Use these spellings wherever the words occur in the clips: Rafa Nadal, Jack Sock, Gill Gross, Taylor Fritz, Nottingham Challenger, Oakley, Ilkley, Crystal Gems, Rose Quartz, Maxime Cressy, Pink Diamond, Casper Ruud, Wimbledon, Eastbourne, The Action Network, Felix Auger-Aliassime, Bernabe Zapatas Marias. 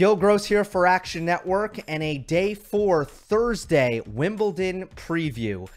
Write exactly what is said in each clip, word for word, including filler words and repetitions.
Gill Gross here for Action Network and a day four Thursday Wimbledon preview.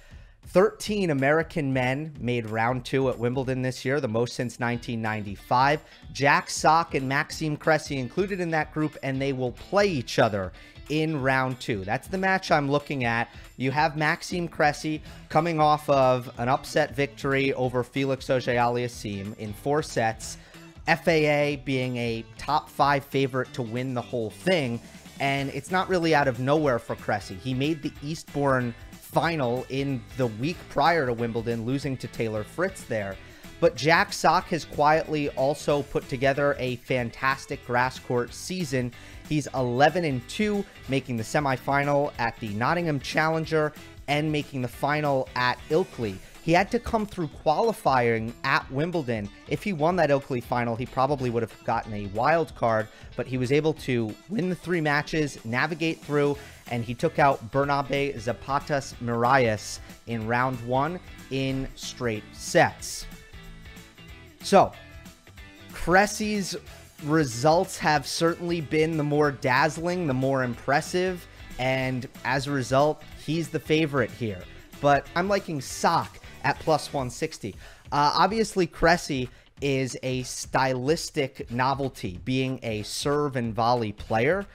thirteen American men made round two at Wimbledon this year, the most since nineteen ninety-five. Jack Sock and Maxime Cressy included in that group, and they will play each other in round two. That's the match I'm looking at. You have Maxime Cressy coming off of an upset victory over Felix Auger-Aliassime in four sets, F A A being a top five favorite to win the whole thing. And it's not really out of nowhere for Cressy. He made the Eastbourne final in the week prior to Wimbledon, losing to Taylor Fritz there. But Jack Sock has quietly also put together a fantastic grass court season. He's eleven and two, making the semifinal at the Nottingham Challenger and making the final at Ilkley. He had to come through qualifying at Wimbledon. If he won that Oakley final, he probably would have gotten a wild card, but he was able to win the three matches, navigate through, and he took out Bernabe Zapatas Marias in round one in straight sets. So, Cressy's results have certainly been the more dazzling, the more impressive, and as a result, he's the favorite here. But I'm liking Sock at plus one sixty. Uh, obviously, Cressy is a stylistic novelty, being a serve and volley player.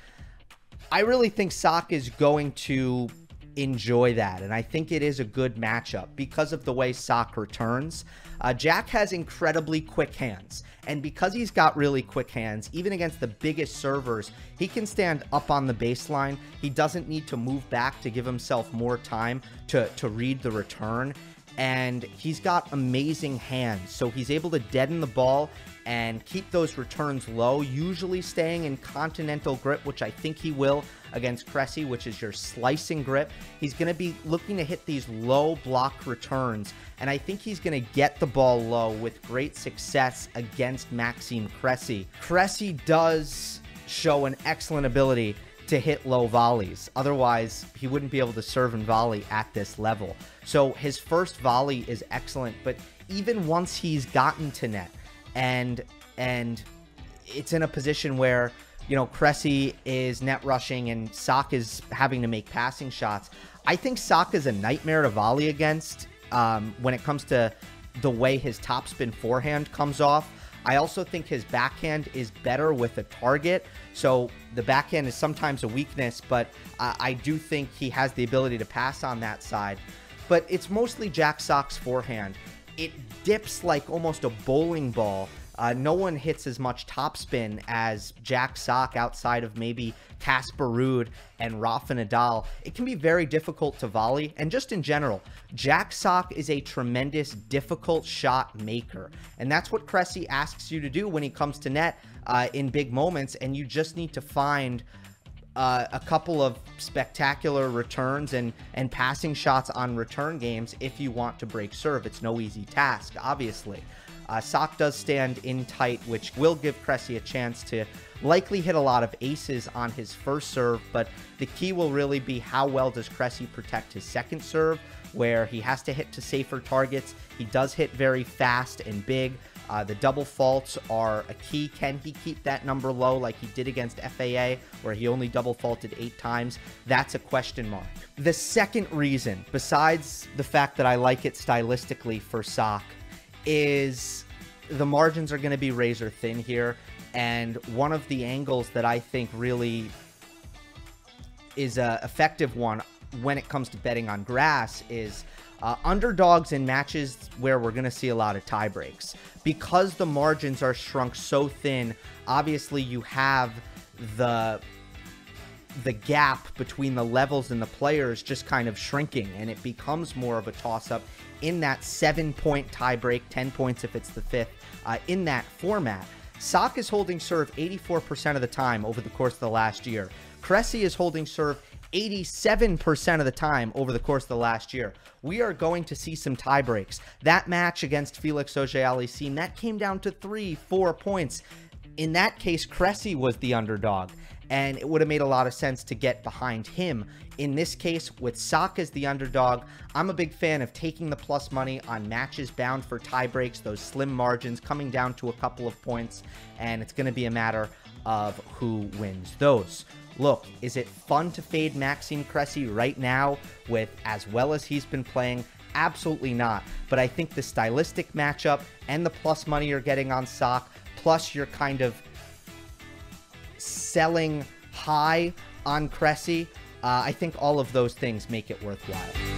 I really think Sock is going to enjoy that, and I think it is a good matchup because of the way Sock returns. Uh, Jack has incredibly quick hands, and because he's got really quick hands, even against the biggest servers, he can stand up on the baseline. He doesn't need to move back to give himself more time to, to read the return. And he's got amazing hands, so he's able to deaden the ball and keep those returns low, usually staying in continental grip, which I think he will against Cressy, which is your slicing grip. He's going to be looking to hit these low block returns, and I think he's going to get the ball low with great success against Maxime Cressy. Cressy does show an excellent ability to hit low volleys. Otherwise, he wouldn't be able to serve and volley at this level. So his first volley is excellent, but even once he's gotten to net and and it's in a position where, you know, Cressy is net rushing and Sock is having to make passing shots, I think Sock is a nightmare to volley against um, when it comes to the way his topspin forehand comes off. I also think his backhand is better with a target, so the backhand is sometimes a weakness, but uh, I do think he has the ability to pass on that side. But it's mostly Jack Sock's forehand. It dips like almost a bowling ball. Uh, no one hits as much topspin as Jack Sock outside of maybe Casper Ruud and Rafa Nadal. It can be very difficult to volley. And just in general, Jack Sock is a tremendous difficult shot maker. And that's what Cressy asks you to do when he comes to net uh, in big moments. And you just need to find Uh, a couple of spectacular returns and and passing shots on return games if you want to break serve. It's no easy task, obviously. Uh, Sock does stand in tight, which will give Cressy a chance to likely hit a lot of aces on his first serve, but the key will really be how well does Cressy protect his second serve, where he has to hit to safer targets. He does hit very fast and big. Uh, the double faults are a key. Can he keep that number low like he did against F A A, where he only double faulted eight times? That's a question mark. The second reason, besides the fact that I like it stylistically for Sock, is the margins are going to be razor thin here. And one of the angles that I think really is an effective one when it comes to betting on grass is Uh, underdogs in matches where we're going to see a lot of tie breaks. Because the margins are shrunk so thin, obviously you have the the gap between the levels and the players just kind of shrinking, and it becomes more of a toss-up in that seven-point tie break, ten points if it's the fifth, uh, in that format. Sock is holding serve eighty-four percent of the time over the course of the last year. Cressy is holding serve eighty-seven percent of the time over the course of the last year. We are going to see some tie breaks. That match against Felix Auger-Aliassime, that came down to three, four points. In that case, Cressy was the underdog, and it would have made a lot of sense to get behind him. In this case, with Sock as the underdog, I'm a big fan of taking the plus money on matches bound for tie breaks, those slim margins coming down to a couple of points, and it's going to be a matter of who wins those. Look, is it fun to fade Maxime Cressy right now with as well as he's been playing? Absolutely not. But I think the stylistic matchup and the plus money you're getting on Sock, plus you're kind of selling high on Cressy, uh, I think all of those things make it worthwhile.